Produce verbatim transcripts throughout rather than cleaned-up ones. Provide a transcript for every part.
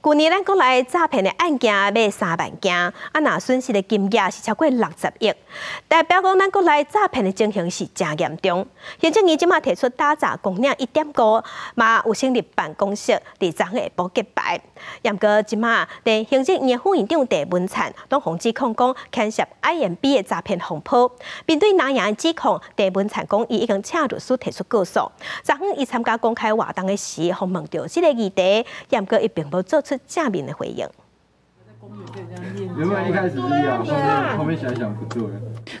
去年咱国内诈骗的案件要三万件，啊，那损失的金额是超过六十亿，代表讲咱国内诈骗的情形是真严重。行政院即马提出打砸公领一点五，嘛有成立办公室，伫昨下晡揭牌。也过即马连行政院副院长戴文灿拢被指控讲牵涉 I M B 的诈骗风波。面对南洋的指控，戴文灿讲伊已经请律师提出告诉。昨昏伊参加公开活动的时，互问到即个议题，也过伊并无做出 下面的回应。原本一开始是啊，后面后面想想不对。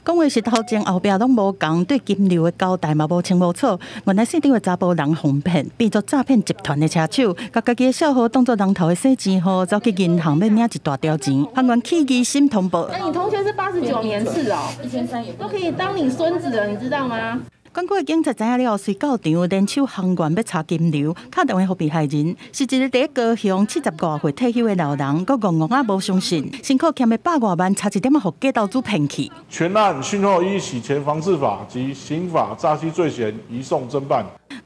讲话是头前后壁拢无讲，对金流的交代嘛无清无楚。原来市长的查甫人哄骗，变作诈骗集团的车手，把家己的小号当作人头的洗钱号，走去银行要领一大条钱，还原起疑心通报。那你同学是八十九年次哦，一千三也都可以当你孙子了，你知道吗？ 管区的警察知影了后，随到场联手行员要查金流，敲电话给被害人，是一个在高雄七十五岁退休的老人，佫戆戆啊无相信，辛苦欠的百外万，差一点仔，互假投资骗去。全案讯后依洗钱防治法及刑法诈欺罪嫌移送侦办。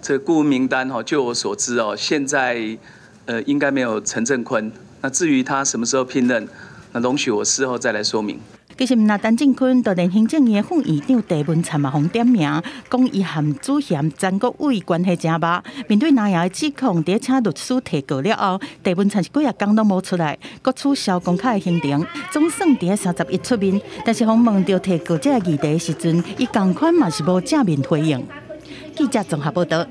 这顾问名单哈，就我所知哦，现在呃应该没有陈正坤。那至于他什么时候聘任，那容许我事后再来说明。 其实，那陈进坤就连行政院副院长戴文灿嘛，互点名，讲伊含主嫌詹国伟关系真歹。面对南洋的指控，伫请律师提告了后，戴文灿是几啊天拢无出来，阁取消公开的行程，总算伫三十一出面。但是，访问到提告这个议题时阵，伊同款嘛是无正面回应。记者综合报道。